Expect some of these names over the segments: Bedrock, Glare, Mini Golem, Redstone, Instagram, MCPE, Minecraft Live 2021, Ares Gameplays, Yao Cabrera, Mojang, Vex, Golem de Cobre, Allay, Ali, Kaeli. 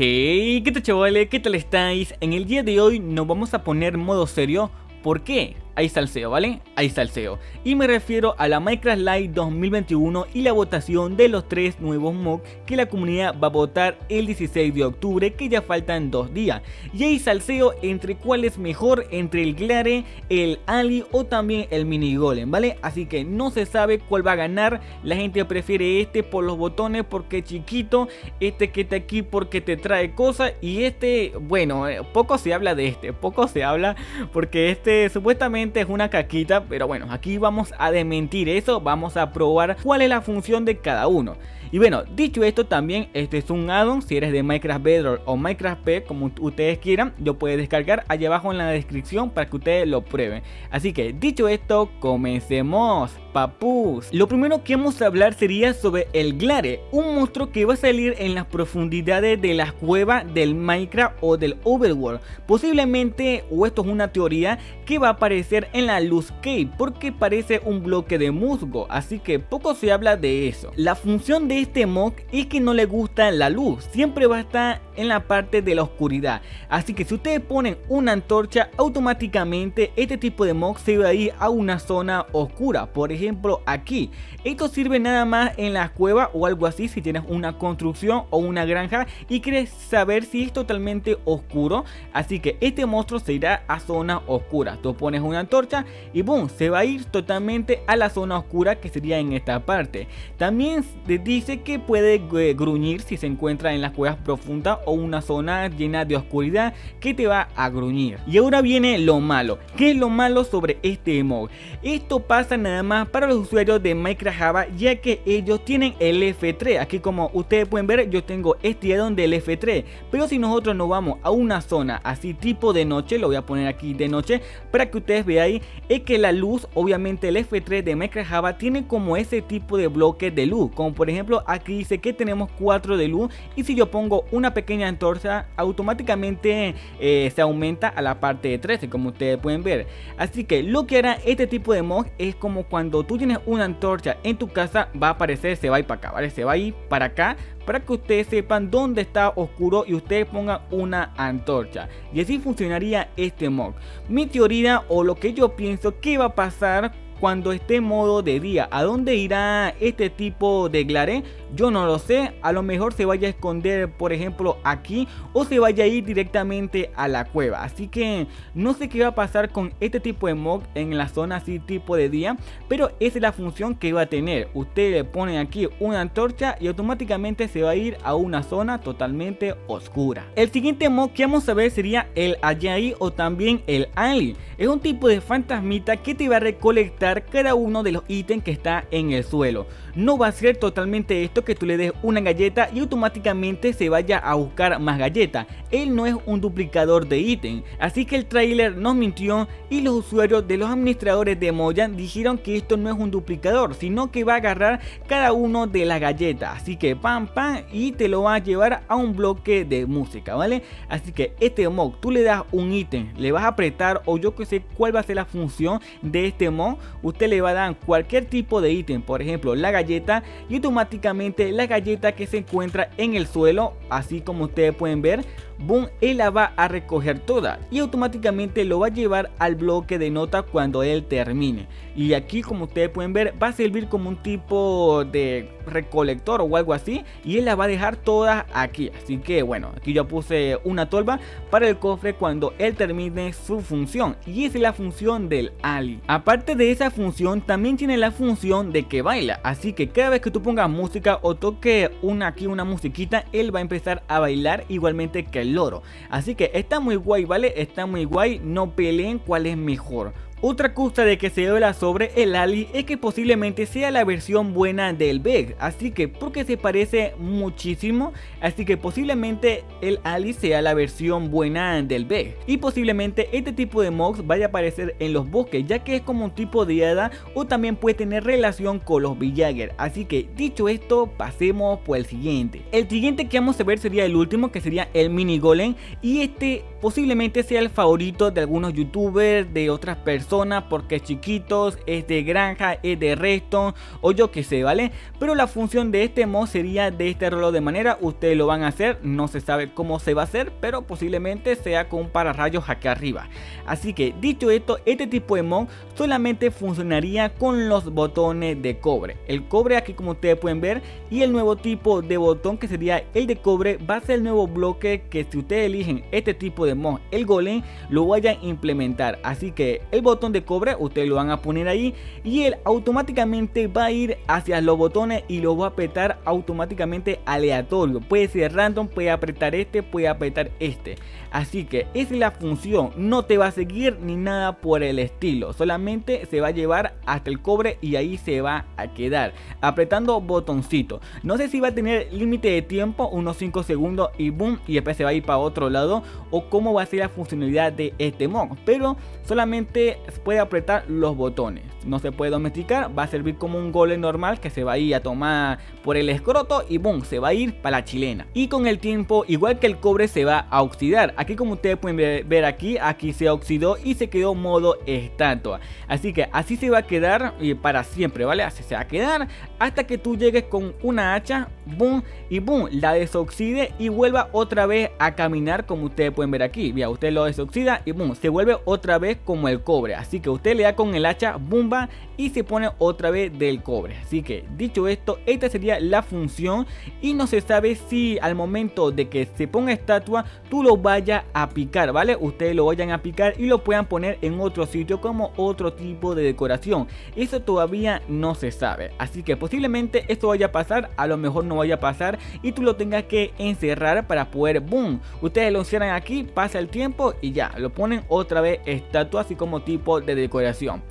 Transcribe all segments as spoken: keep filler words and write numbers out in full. Hey, ¿qué tal chavales? ¿Qué tal estáis? En el día de hoy nos vamos a poner modo serio. ¿Por qué? Ahí salseo, ¿vale? Ahí salseo. Y me refiero a la Minecraft Live dos mil veintiuno y la votación de los tres nuevos mods que la comunidad va a votar el dieciséis de octubre, que ya faltan dos días. Y ahí salseo entre cuál es mejor, entre el Glare, el Ali o también el Mini Golem, ¿vale? Así que no se sabe cuál va a ganar. La gente prefiere este por los botones porque es chiquito, este que está aquí porque te trae cosas y este, bueno, poco se habla de este, poco se habla porque este supuestamente es una caquita, pero bueno, aquí vamos a desmentir eso, vamos a probar cuál es la función de cada uno. Y bueno, dicho esto, también este es un add-on. Si eres de Minecraft Bedrock o Minecraft P, como ustedes quieran, lo puedes descargar allá abajo en la descripción para que ustedes lo prueben. Así que dicho esto, comencemos, papús. Lo primero que vamos a hablar sería sobre el Glare, un monstruo que va a salir en las profundidades de las cuevas del Minecraft o del Overworld. Posiblemente, o esto es una teoría, que va a aparecer en la Luz Cave porque parece un bloque de musgo, así que poco se habla de eso. La función de este mod es que no le gusta la luz, siempre va a estar en la parte de la oscuridad, así que si ustedes ponen una antorcha, automáticamente este tipo de mod se va a ir a una zona oscura, por ejemplo aquí. Esto sirve nada más en las cuevas o algo así, si tienes una construcción o una granja y quieres saber si es totalmente oscuro, así que este monstruo se irá a zona oscura. Tú pones una antorcha y boom, se va a ir totalmente a la zona oscura, que sería en esta parte. También dice que puede gruñir si se encuentra en las cuevas profundas o una zona llena de oscuridad, que te va a gruñir. Y ahora viene lo malo. ¿Qué es lo malo sobre este mod? Esto pasa nada más para los usuarios de Minecraft Java, ya que ellos tienen el F tres. Aquí, como ustedes pueden ver, yo tengo este addon del F tres, pero si nosotros nos vamos a una zona así tipo de noche, lo voy a poner aquí de noche para que ustedes veáis, es que la luz, obviamente el F tres de Minecraft Java tiene como ese tipo de bloques de luz, como por ejemplo aquí dice que tenemos cuatro de luz, y si yo pongo una pequeña antorcha automáticamente eh, se aumenta a la parte de trece, como ustedes pueden ver. Así que lo que hará este tipo de mod es como cuando tú tienes una antorcha en tu casa, va a aparecer, se va a ir para acá, ¿vale? Se va a ir para acá para que ustedes sepan dónde está oscuro y ustedes pongan una antorcha, y así funcionaría este mod. Mi teoría, o lo que yo pienso que va a pasar cuando esté modo de día, ¿a dónde irá este tipo de Glare? Yo no lo sé, a lo mejor se vaya a esconder por ejemplo aquí, o se vaya a ir directamente a la cueva, así que no sé qué va a pasar con este tipo de mod en la zona así tipo de día, pero esa es la función que va a tener. Ustedes le ponen aquí una antorcha y automáticamente se va a ir a una zona totalmente oscura. El siguiente mod que vamos a ver sería el Allay o también el Ali. Es un tipo de fantasmita que te va a recolectar cada uno de los ítems que está en el suelo. No va a ser totalmente esto que tú le des una galleta y automáticamente se vaya a buscar más galletas. Él no es un duplicador de ítem, así que el trailer nos mintió y los usuarios de los administradores de Mojang dijeron que esto no es un duplicador, sino que va a agarrar cada uno de las galletas, así que pam pam, y te lo va a llevar a un bloque de música, ¿vale? Así que este mod, tú le das un ítem, le vas a apretar, o yo que sé cuál va a ser la función de este mod. Usted le va a dar cualquier tipo de ítem, por ejemplo la galleta, y automáticamente la galleta que se encuentra en el suelo, así como ustedes pueden ver, boom, él la va a recoger toda y automáticamente lo va a llevar al bloque de nota cuando él termine. Y aquí, como ustedes pueden ver, va a servir como un tipo de recolector o algo así, y él la va a dejar todas aquí. Así que bueno, aquí yo puse una tolva para el cofre cuando él termine su función, y esa es la función del Ali. Aparte de esa función, también tiene la función de que baila, así que cada vez que tú pongas música o toque una aquí una musiquita, él va a empezar a bailar igualmente que el loro, así que está muy guay, vale, está muy guay. No peleen cuál es mejor. Otra cosa de que se habla sobre el Ali es que posiblemente sea la versión buena del Vex, así que porque se parece muchísimo, así que posiblemente el Ali sea la versión buena del Vex, y posiblemente este tipo de mobs vaya a aparecer en los bosques, ya que es como un tipo de hada, o también puede tener relación con los villager. Así que dicho esto, pasemos por el siguiente. El siguiente que vamos a ver sería el último, que sería el Mini Golem, y este posiblemente sea el favorito de algunos youtubers, de otras personas persona, porque es chiquitos, es de granja, es de redstone o yo que sé, ¿vale? Pero la función de este mod sería de este reloj de manera, ustedes lo van a hacer, no se sabe cómo se va a hacer, pero posiblemente sea con un pararrayos acá arriba. Así que dicho esto, este tipo de mod solamente funcionaría con los botones de cobre. El cobre aquí como ustedes pueden ver, y el nuevo tipo de botón que sería el de cobre va a ser el nuevo bloque que si ustedes eligen este tipo de mod, el golem, lo vayan a implementar. Así que el botón de cobre ustedes lo van a poner ahí y él automáticamente va a ir hacia los botones y lo va a apretar automáticamente aleatorio. Puede ser random, puede apretar este, puede apretar este. Así que esa es la función, no te va a seguir ni nada por el estilo, solamente se va a llevar hasta el cobre y ahí se va a quedar apretando botoncito. No sé si va a tener límite de tiempo, unos cinco segundos y boom, y después se va a ir para otro lado, o cómo va a ser la funcionalidad de este mod, pero solamente puede apretar los botones, no se puede domesticar, va a servir como un golem normal que se va a ir a tomar por el escroto y boom, se va a ir para la chilena. Y con el tiempo, igual que el cobre, se va a oxidar. Aquí como ustedes pueden ver, aquí aquí se oxidó y se quedó modo estatua. Así que así se va a quedar para siempre, ¿vale? Así se va a quedar hasta que tú llegues con una hacha, boom, y boom, la desoxide y vuelva otra vez a caminar, como ustedes pueden ver aquí. Mira, usted lo desoxida y boom, se vuelve otra vez como el cobre. Así que usted le da con el hacha, bumba, y se pone otra vez del cobre. Así que dicho esto, esta sería la función y no se sabe si al momento de que se ponga estatua tú lo vayas a picar, ¿vale? Ustedes lo vayan a picar y lo puedan poner en otro sitio como otro tipo de decoración. Eso todavía no se sabe. Así que posiblemente esto vaya a pasar, a lo mejor no vaya a pasar y tú lo tengas que encerrar para poder, boom, ustedes lo encierran aquí, pasa el tiempo y ya, lo ponen otra vez estatua, así como tipo de decoración.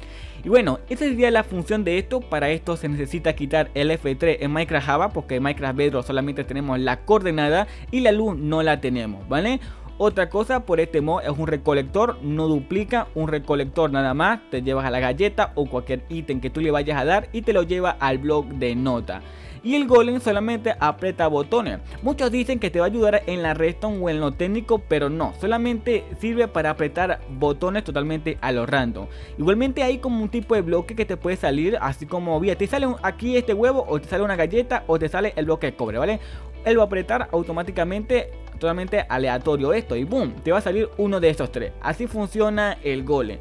Y bueno, esa sería la función de esto. Para esto se necesita quitar el F tres en Minecraft Java, porque en Minecraft Bedrock solamente tenemos la coordenada y la luz no la tenemos, ¿vale? Otra cosa por este mod es un recolector, no duplica, un recolector nada más, te llevas a la galleta o cualquier ítem que tú le vayas a dar y te lo lleva al bloc de nota. Y el golem solamente aprieta botones. Muchos dicen que te va a ayudar en la redstone o en lo técnico, pero no, solamente sirve para apretar botones totalmente a lo random. Igualmente hay como un tipo de bloque que te puede salir, así como, mira, te sale aquí este huevo, o te sale una galleta, o te sale el bloque de cobre, ¿vale? Él va a apretar automáticamente, totalmente aleatorio esto, y boom, te va a salir uno de estos tres. Así funciona el golem.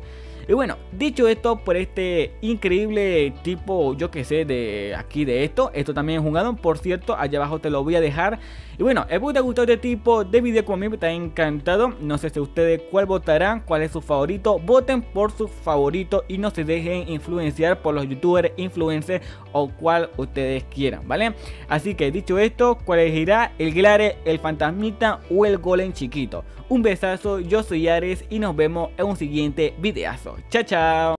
Y bueno, dicho esto, por este increíble tipo, yo que sé, de aquí de esto, esto también es jugado, por cierto, allá abajo te lo voy a dejar. Y bueno, espero que te haya gustado este tipo de video, como a mí me está encantado. No sé si ustedes cuál votarán, cuál es su favorito, voten por su favorito y no se dejen influenciar por los youtubers, influencers o cual ustedes quieran, ¿vale? Así que dicho esto, ¿cuál elegirá? ¿El Glare, el fantasmita o el golem chiquito? Un besazo, yo soy Ares y nos vemos en un siguiente videazo. Chao, chao.